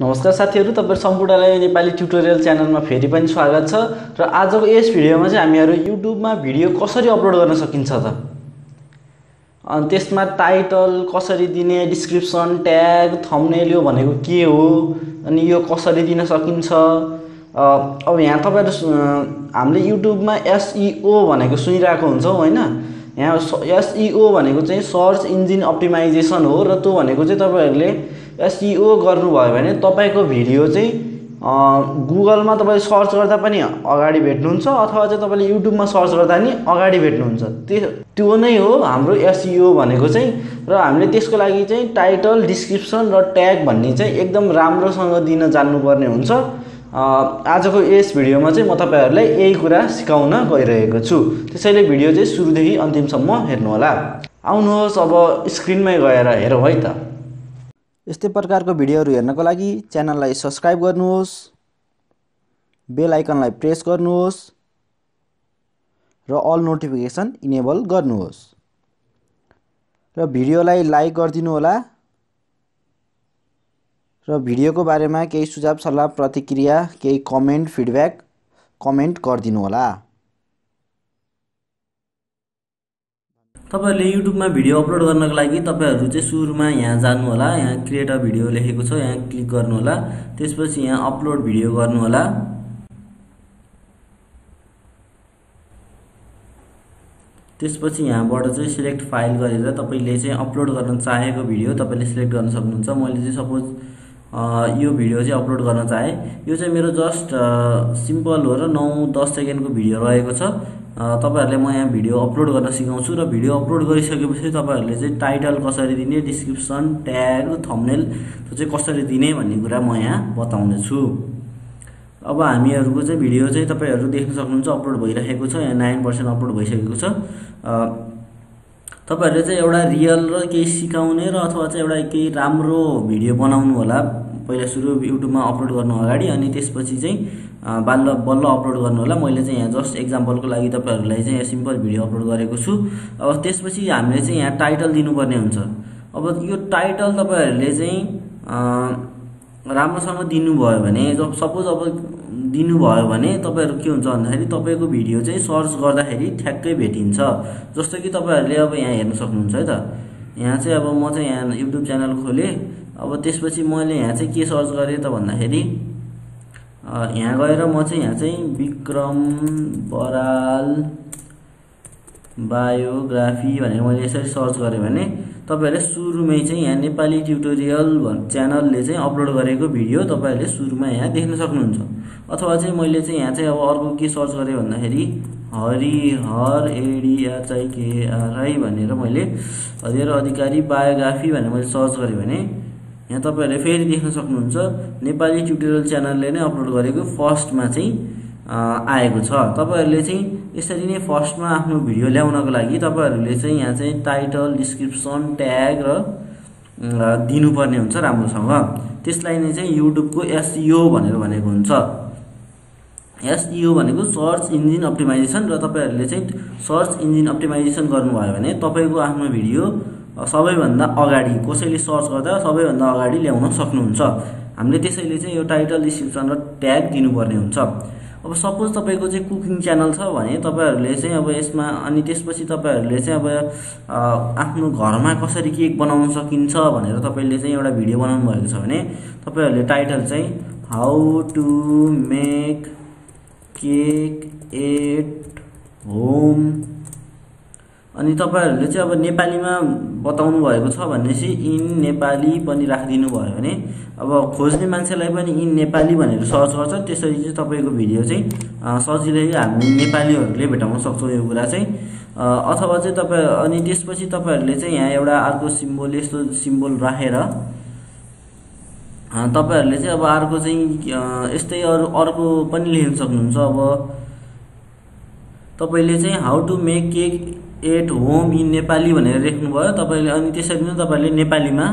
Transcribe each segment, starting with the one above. नमस्कार साथीहरु, तपाईहरु सम्पूर्णलाई नेपाली ट्युटोरियल च्यानलमा फेरि पनि स्वागत छ। र आजको यस भिडियोमा चाहिँ हामीहरु युट्युबमा भिडियो कसरी अपलोड गर्न सकिन्छ त, अनि त्यसमा टाइटल कसरी दिने, डिस्क्रिप्सन, ट्याग, थम्बनेल यो भनेको के हो अनि यो कसरी दिन सकिन्छ। अब यहाँ तपाईहरु हामीले युट्युबमा एसईओ भनेको सुनिरहेको हुन्छौ हैन। यहाँ एसईओ भनेको चाहिँ सर्च इन्जिन अप्टिमाइजेसन हो र त्यो भनेको चाहिँ तपाईहरुले एसईओ गर्नुभयो भने तपाईको भिडियो चाहिँ गुगलमा तपाईले सर्च गर्दा पनि अगाडि भेट्नुहुन्छ अथवा चाहिँ तपाईले युट्युबमा सर्च गर्दा नि अगाडि भेट्नुहुन्छ। त्यो नै हो हाम्रो एसईओ भनेको चाहिँ। र हामीले त्यसको लागि चाहिँ टाइटल, डिस्क्रिप्सन र ट्याग भन्ने चाहिँ एकदम राम्रोसँग दिन जान्नुपर्ने हुन्छ। आजको यस भिडियोमा चाहिँ म तपाईहरुलाई यही कुरा सिकाउन गइरहेको छु, त्यसैले भिडियो चाहिँ सुरुदेखि अन्तिमसम्म हेर्नु होला। आउनुहोस् अब स्क्रिनमै गएर हेरौँ है त। यस्तै प्रकारको भिडियोहरु हेर्नको लागि च्यानललाई सब्स्क्राइब गर्नुहोस्, बेल आइकनलाई प्रेस गर्नुहोस् र अल नोटिफिकेसन इनेबल गर्नुहोस् र भिडियोलाई लाइक गरिदिनु होला। र भिडियोको बारेमा केही सुझाव, सल्लाह, प्रतिक्रिया, केही कमेन्ट, फिडब्याक कमेन्ट गरिदिनु होला। तपाईहरुले युट्युबमा भिडियो अपलोड गर्नको लागि तपाईहरु चाहिँ सुरुमा यहाँ जानु होला। यहाँ क्रिएट अ भिडियो लेखेको छ, यहाँ क्लिक गर्नु होला। त्यसपछि यहाँ अपलोड भिडियो गर्नु होला। त्यसपछि यहाँबाट चाहिँ सिलेक्ट फाइल गरेर तपाईले चाहिँ अपलोड गर्न चाहेको भिडियो तपाईले सिलेक्ट गर्न सक्नुहुन्छ। मैले चाहिँ सपोज यो भिडियो चाहिँ अपलोड गर्न चाहे, यो चाहिँ मेरो जस्ट सिम्पल हो र 9-10 सेकेन्डको भिडियो रहेको छ। तपाईहरुले म यहाँ भिडियो अपलोड गर्न सिकाउँछु र भिडियो अपलोड गरिसकेपछि तपाईहरुले चाहिँ टाइटल कसरी दिने, डिस्क्रिप्सन, ट्याग, थम्बनेल त्यो चाहिँ कसरी दिने भन्ने कुरा म यहाँ बताउने छु। अब हामीहरुको चाहिँ भिडियो चाहिँ तपाईहरु देख्न सक्नुहुन्छ अपलोड भइरहेको छ। यहाँ 9% अपलोड भइसकेको छ। तपाईहरुले चाहिँ एउटा रियल र केही सिकाउने र अथवा चाहिँ एउटा केही राम्रो भिडियो बनाउनु होला। पहिला सुरु युट्युबमा अपलोड गर्नु अगाडि अनि त्यसपछि चाहिँ बल्ल अपलोड गर्नु होला। मैले चाहिँ यहाँ जस्ट एक्जाम्पलको लागि तपाईहरुलाई चाहिँ यहाँ सिम्पल भिडियो अपलोड गरेको छु। अब त्यसपछि हामीले चाहिँ यहाँ टाइटल दिनुपर्ने हुन्छ। अब यो टाइटल तपाईहरुले चाहिँ राम्रोसँग दिनुभयो भने, जब सपोज अब दिनुभयो भने तपाईहरु के हुन्छ भन्दाखेरि तपाईको भिडियो चाहिँ सर्च गर्दाखेरि ठ्याक्कै भेटिन्छ। जस्तो कि तपाईहरुले अब यहाँ हेर्न सक्नुहुन्छ है त। यहाँ चाहिँ अब म चाहिँ यहाँ YouTube च्यानल खोले। अब त्यसपछि मैले यहाँ चाहिँ के सर्च गरे त भन्दाखेरि यहाँ गएर म चाहिँ यहाँ चाहिँ विक्रम बराल बायोग्राफी भनेर मैले यसरी सर्च गरे भने तपाईहरुले सुरुमै चाहिँ यहाँ नेपाली ट्युटोरियल च्यानलले चाहिँ अपलोड गरेको भिडियो तपाईहरुले सुरुमा यहाँ देख्न सक्नुहुन्छ। अथवा चाहिँ मैले चाहिँ यहाँ चाहिँ अब अर्को के सर्च गरे भन्दाखेरि हरिहर एडिआरआई भनेर मैले हरिहर अधिकारी बायोग्राफी भनेर मैले सर्च गरेँ भने यहाँ तपाईहरुले फेरि देख्न सक्नुहुन्छ नेपाली ट्युटोरियल च्यानलले नै अपलोड गरेको फर्स्टमा चाहिँ आएको छ। तपाईहरुले चाहिँ यसरी नै फर्स्टमा आफ्नो भिडियो ल्याउनको लागि तपाईहरुले चाहिँ यहाँ चाहिँ टाइटल, डिस्क्रिप्सन, ट्याग र दिनुपर्ने हुन्छ राम्रोसँग। त्यसलाई नै चाहिँ युट्युबको एसईओ भनेर भनेको हुन्छ। एसईओ भनेको सर्च इन्जिन अप्टिमाइजेसन र तपाईहरुले चाहिँ सर्च इन्जिन अप्टिमाइजेसन गर्नुभयो भने तपाईको आफ्नो भिडियो सबैभन्दा अगाडि, कसैले सर्च गर्दा सबैभन्दा अगाडि ल्याउन सक्नुहुन्छ। हामीले त्यसैले चाहिँ यो टाइटल, डिस्क्रिप्सन र ट्याग दिनुपर्ने हुन्छ। अब सपोज तपाईको चाहिँ कुकिङ च्यानल छ भने तपाईहरुले चाहिँ अब यसमा अनि त्यसपछि तपाईहरुले चाहिँ अब आफ्नो घरमा कसरी केक बनाउन सकिन्छ भनेर तपाईले चाहिँ एउटा भिडियो बनाउनु भएको छ भने तपाईहरुले टाइटल चाहिँ how to make cake at home अनि तपाईहरुले चाहिँ अब नेपालीमा बताउनु भएको छ भनेपछि इन नेपाली पनि राखिदिनु भयो भने अब खोज्ने मान्छेलाई पनि इन नेपाली भनेर सर्च गर्छ। त्यसरी चाहिँ तपाईको भिडियो चाहिँ सजिलै हामी नेपालीहरुले भेटाउन सक्छौं यो कुरा चाहिँ। अथवा चाहिँ तपाई अनि त्यसपछि तपाईहरुले चाहिँ यहाँ एउटा अर्को सिम्बोल, यस्तो सिम्बोल राखेर तपाईहरुले चाहिँ अब अर्को चाहिँ यस्तै अर्को पनि लेख्न सक्नुहुन्छ। अब तपाईले चाहिँ how to make cake at home in Nepali भनेर लेख्नुभयो तपाईले अनि त्यसरी नै तपाईले नेपालीमा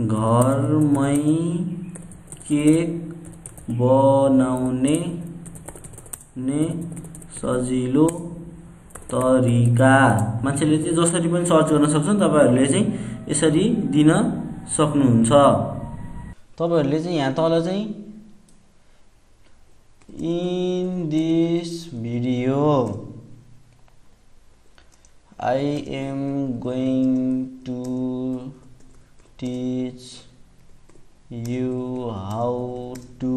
घरमै केक बनाउने ने सजिलो तरिका मान्छेले चाहिँ जसरी पनि सर्च गर्न सक्छन्, तपाईहरुले चाहिँ यसरी दिन सक्नुहुन्छ। तपाईहरुले चाहिँ यहाँ तल चाहिँ in this video I am going to teach you how to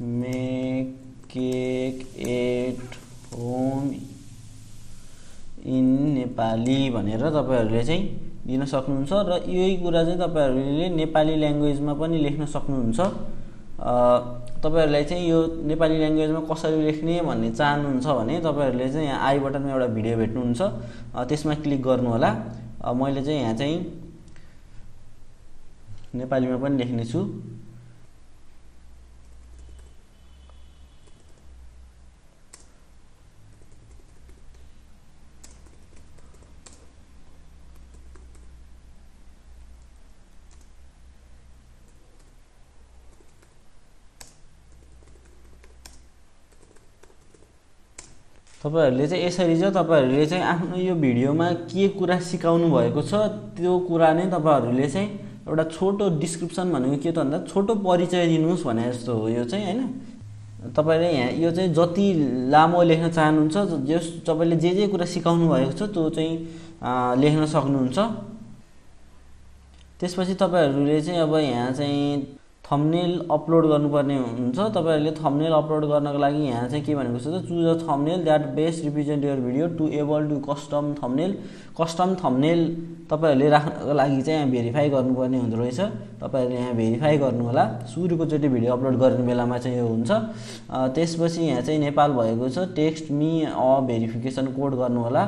make cake at home in Nepali भनेर तपाईहरुले चाहिँ दिन सक्नुहुन्छ र यही कुरा चाहिँ तपाईहरुले नेपाली ल्याङ्ग्वेजमा पनि लेख्न सक्नुहुन्छ। तपाईहरुलाई चाहिँ यो नेपाली ल्याङ्ग्वेजमा कसरी लेख्ने भन्ने चाहनुहुन्छ भने तपाईहरुले चाहिँ यहाँ आई बटनमा एउटा भिडियो भेट्नुहुन्छ, त्यसमा क्लिक गर्नु होला। मैले चाहिँ यहाँ चाहिँ नेपालीमा पनि लेख्ने छु। तपाईहरुले चाहिँ यसरी चाहिँ तपाईहरुले चाहिँ आफ्नो यो भिडियोमा के कुरा सिकाउनु भएको छ त्यो कुरा नै तपाईहरुले चाहिँ एउटा छोटो डिस्क्रिप्सन भनेको के त भन्दा छोटो परिचय दिनुस् भने जस्तो हो यो चाहिँ, हैन। तपाईले यहाँ यो चाहिँ जति लामो लेख्न चाहनुहुन्छ, जस तपाईले जे जे कुरा सिकाउनु भएको छ त्यो चाहिँ लेख्न सक्नुहुन्छ। त्यसपछि तपाईहरुले चाहिँ अब यहाँ चाहिँ थम्बनेल अपलोड गर्नुपर्ने हुन्छ। तपाईहरुले थम्बनेल अपलोड गर्नको लागि यहाँ चाहिँ के भनेको छ त choose a thumbnail that best represent your video to able to custom thumbnail. Custom thumbnail तपाईहरुले राख्नको लागि चाहिँ यहाँ भेरिफाई गर्नुपर्ने हुन्छ रहेछ। तपाईहरुले यहाँ भेरिफाई गर्नु होला। सुरुकोचोटी भिडियो अपलोड गर्ने बेलामा चाहिँ यो हुन्छ। त्यसपछि यहाँ चाहिँ नेपाल भएको छ, text me a verification code गर्नु होला।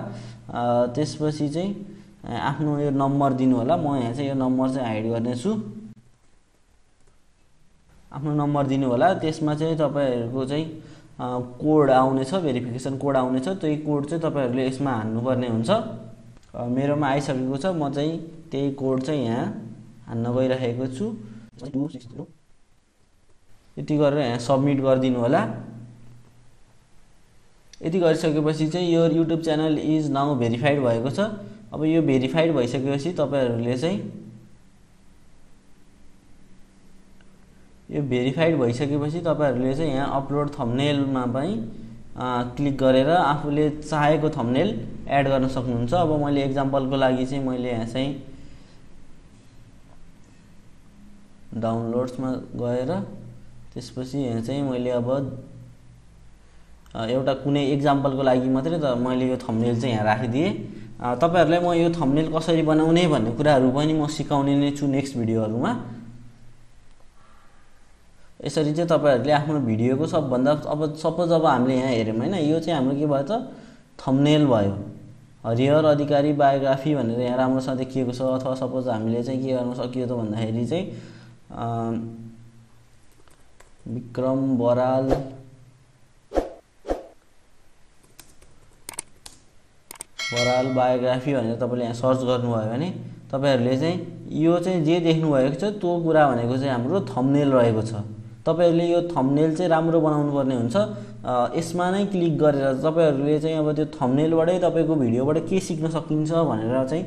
त्यसपछि चाहिँ आफ्नो यो नम्बर दिनु होला। म यहाँ चाहिँ यो नम्बर चाहिँ हाइड गर्नेछु, आफ्नो नम्बर दिनु होला। त्यसमा चाहिँ तपाईहरुको चाहिँ कोड आउने छ, भेरिफिकेसन कोड आउने छ। त्यही कोड चाहिँ तपाईहरुले यसमा हान्नु पर्ने हुन्छ। मेरोमा आइसकेको छ, म चाहिँ त्यही कोड चाहिँ यहाँ हान्न गइरहेको छु। 260 यति गरेर यहाँ सबमिट गरिदिनु होला। यति गरिसकेपछि चाहिँ यो YouTube channel is now verified भएको छ। अब यो भेरिफाइड भइसकेपछि तपाईहरुले चाहिँ यो भेरिफाइड भइसकेपछि तपाईहरुले चाहिँ यहाँ अपलोड थम्बनेलमा पनि क्लिक गरेर आफूले चाहेको थम्बनेल एड गर्न सक्नुहुन्छ। अब मैले एक्जाम्पलको लागि चाहिँ मैले यहाँ चाहिँ डाउनलोड्समा गएर त्यसपछि यहाँ चाहिँ मैले अब एउटा कुनै एक्जाम्पलको लागि मात्रै त मैले यो थम्बनेल चाहिँ यहाँ राखिदिएँ। तपाईहरुलाई म यो थम्बनेल कसरी बनाउने भन्ने कुराहरू पनि म सिकाउने नै छु नेक्स्ट भिडियोहरूमा। यसरी चाहिँ तपाईहरुले आफ्नो भिडियोको सबभन्दा अब सपोज अब हामीले यहाँ हेर्यौं, हैन, यो चाहिँ हाम्रो के भयो त थम्बनेल भयो। हरिहर अधिकारी बायोग्राफी भनेर यहाँ राम्रोसँग देखिएको छ। अथवा सपोज हामीले चाहिँ के गर्न सकियो त भन्दाखेरि चाहिँ विक्रम बराल बायोग्राफी भनेर तपाईले यहाँ सर्च गर्नुभयो भने तपाईहरुले चाहिँ यो चाहिँ जे देख्नु भएको छ त्यो कुरा भनेको चाहिँ हाम्रो थम्बनेल रहेको छ। तपाईहरुले यो थम्बनेल चाहिँ राम्रो बनाउनु पर्ने हुन्छ। यसमा नै क्लिक गरेर तपाईहरुले चाहिँ अब त्यो थम्बनेलबाटै तपाईको भिडियोबाट के सिक्न सकिन्छ भनेर चाहिँ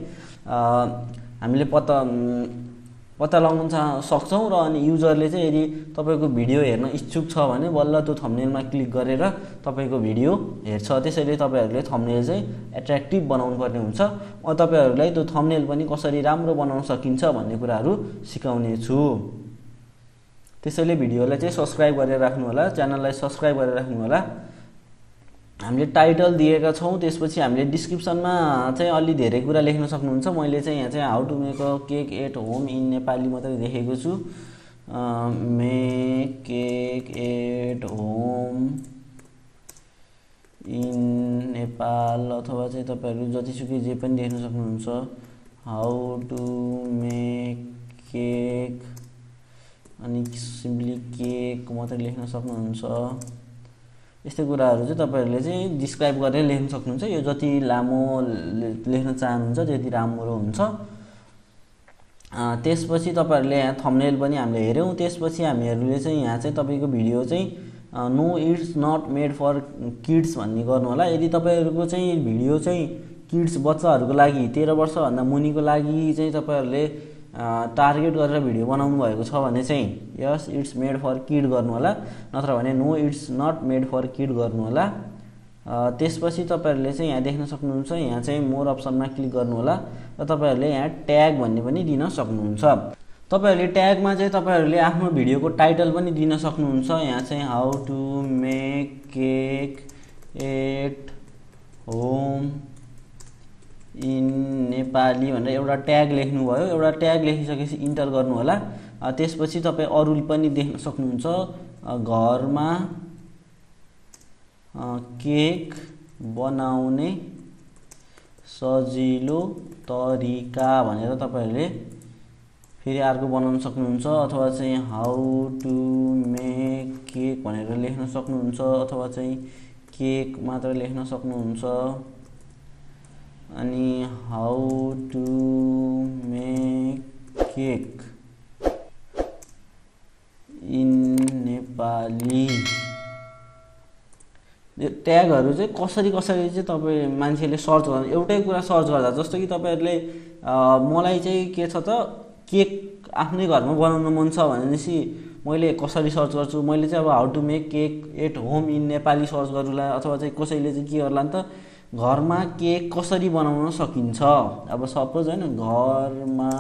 हामीले पत्ता लगाउन सक्छौं। र अनि युजरले चाहिँ यदि तपाईको भिडियो हेर्न इच्छुक छ भने बल्ल त्यो थम्बनेलमा क्लिक गरेर तपाईको भिडियो हेर्छ। त्यसैले तपाईहरुले थम्बनेल चाहिँ एट्र्याक्टिभ बनाउनु पर्ने हुन्छ। म तपाईहरुलाई त्यो थम्बनेल पनि कसरी राम्रो बनाउन सकिन्छ भन्ने कुराहरू सिकाउने छु। त्यसैले भिडियोलाई चाहिँ सब्स्क्राइब गरेर राख्नु होला, च्यानललाई सब्स्क्राइब गरेर राख्नु होला। हामीले टाइटल दिएका छौं, त्यसपछि हामीले डिस्क्रिप्सनमा चाहिँ अलि धेरै कुरा लेख्न सक्नुहुन्छ। मैले चाहिँ यहाँ चाहिँ how to make a cake at home in Nepali मात्रै देखेको छु। Make cake at home in Nepal, अथवा चाहिँ तपाईहरु जतिसुकै जे पनि देख्न सक्नुहुन्छ, हाउ टु मेक केक, अनि सिम्पली केक मात्रै लेख्न सक्नुहुन्छ। यस्तै कुराहरु चाहिँ तपाईहरुले चाहिँ डिस्क्राइब गरेर लेख्न सक्नुहुन्छ। यो जति लामो लेख्न चाहनुहुन्छ त्यति राम्रो हुन्छ। त्यसपछि तपाईहरुले यहाँ थम्बनेल पनि हामीले हेर्यौं। त्यसपछि हामीहरुले चाहिँ यहाँ चाहिँ तपाईको भिडियो चाहिँ no it's not made for kids भन्ने गर्नु होला। यदि तपाईहरुको चाहिँ भिडियो चाहिँ किड्स बच्चाहरुको लागि 13 वर्ष भन्दा मुनिको लागि चाहिँ तपाईहरुले टार्गेट गरेर भिडियो बनाउनु भएको छ भने चाहिँ yes it's made for kid गर्नु होला, नत्र भने no it's not made for kid गर्नु होला। त्यसपछि तपाईहरुले चाहिँ यहाँ देख्न सक्नुहुन्छ, यहाँ चाहिँ मोर अप्सनमा क्लिक गर्नु होला र तपाईहरुले यहाँ ट्याग भन्ने पनि दिन सक्नुहुन्छ। तपाईहरुले ट्यागमा चाहिँ तपाईहरुले आफ्नो भिडियोको टाइटल पनि दिन सक्नुहुन्छ। यहाँ चाहिँ how to make cake at home in Nepali भनेर एउटा ट्याग लेख्नु भयो। एउटा ट्याग लेखिसकेपछि इन्टर गर्नु होला। त्यसपछि तपाई अरु पनि देख्न सक्नुहुन्छ, घरमा केक बनाउने सजिलो तरिका भनेर तपाईहरुले फेरि अर्को बनाउन सक्नुहुन्छ, अथवा चाहिँ हाउ टु मेक केक भनेर लेख्न सक्नुहुन्छ, अथवा चाहिँ केक मात्र लेख्न सक्नुहुन्छ। अनि how to make cake in Nepali ट्यागहरु चाहिँ कसरी कसरी चाहिँ तपाई मान्छेले सर्च गर्नु, एउटै कुरा सर्च गर्दा जस्तो कि तपाईहरुले मलाई चाहिँ के छ त केक आफ्नै घरमा बनाउन मन छ भनेपछि मैले कसरी सर्च गर्छु, मैले चाहिँ अब how to make cake at home in Nepali search गर्नुला, अथवा चाहिँ कसैले चाहिँ के गर्ला नि त घरमा केक कसरी बनाउन सकिन्छ। अब सपोज हैन घरमा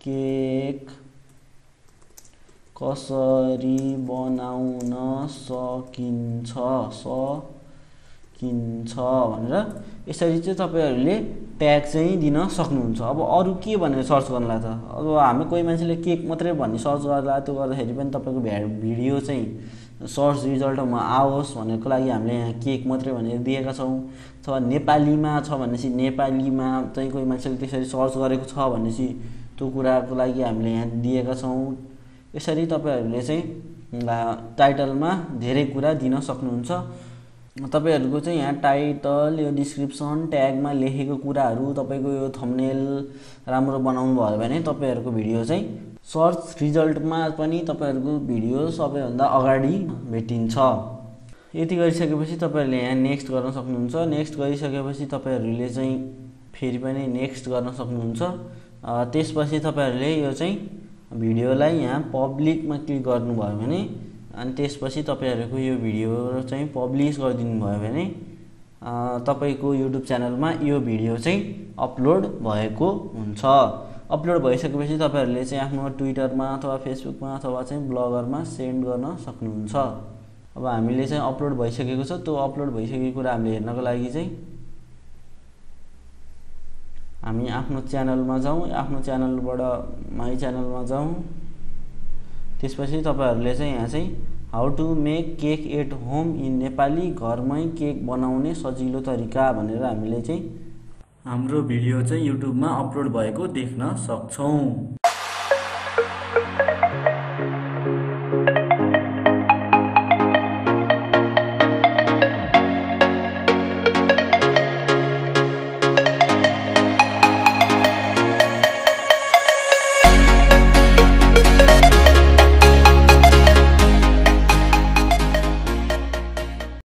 केक कसरी बनाउन सकिन्छ भनेर यसरी चाहिँ तपाईहरुले ट्याग चाहिँ दिन सक्नुहुन्छ। अब अरु के भनेर सर्च गर्नुला त, अब हामी कोही मान्छेले केक मात्रै भन्ने सर्च गर्ला, त्यो गर्दाखेरि पनि तपाईको भिडियो चाहिँ सर्च रिजल्टमा आओस् भन्नेको लागि हामीले यहाँ केक मात्रै भनेर दिएका छौं। अथवा नेपालीमा छ भनेसी नेपालीमा चाहिँ कोही मान्छेले त्यसरी सर्च गरेको छ भनेसी त्यो कुराको लागि हामीले यहाँ दिएका छौं। यसरी तपाईहरुले चाहिँ टाइटलमा धेरै कुरा दिन सक्नुहुन्छ। तपाईहरुको चाहिँ यहाँ टाइटल, यो डिस्क्रिप्सन, ट्यागमा लेखेको कुराहरु, तपाईको यो थम्बनेल राम्रो बनाउनु भयो भने तपाईहरुको भिडियो चाहिँ सर्च रिजल्टमा पनि तपाईहरुको भिडियो सबैभन्दा अगाडि भेटिन्छ। यति गरिसकेपछि तपाईहरुले यहाँ नेक्स्ट गर्न सक्नुहुन्छ। नेक्स्ट गरिसकेपछि तपाईहरुले चाहिँ फेरि पनि नेक्स्ट गर्न सक्नुहुन्छ। त्यसपछि तपाईहरुले यो चाहिँ भिडियोलाई यहाँ पब्लिकमा क्लिक गर्नु भयो भने अनि त्यसपछि तपाईहरुको यो भिडियो चाहिँ पब्लिश गरिदिनु भयो भने तपाईको YouTube च्यानलमा यो भिडियो चाहिँ अपलोड भएको हुन्छ। अपलोड भइसकेपछि तपाईहरुले चाहिँ आफ्नो ट्विटरमा अथवा फेसबुकमा अथवा चाहिँ ब्लगरमा सेन्ड गर्न सक्नुहुन्छ। अब हामीले चाहिँ अपलोड भइसकेको छ, त्यो अपलोड भइसकेको कुरा हामीले हेर्नको लागि चाहिँ हामी आफ्नो च्यानलमा जाउँ, आफ्नो च्यानलबाट माइ च्यानलमा जाउँ। त्यसपछि तपाईहरुले चाहिँ यहाँ चाहिँ how to make cake at home in Nepali घरमै केक बनाउने सजिलो तरिका भनेर हामीले चाहिँ हाम्रो भिडियो चाहिँ युट्युबमा अपलोड भएको देख्न सक्छौं।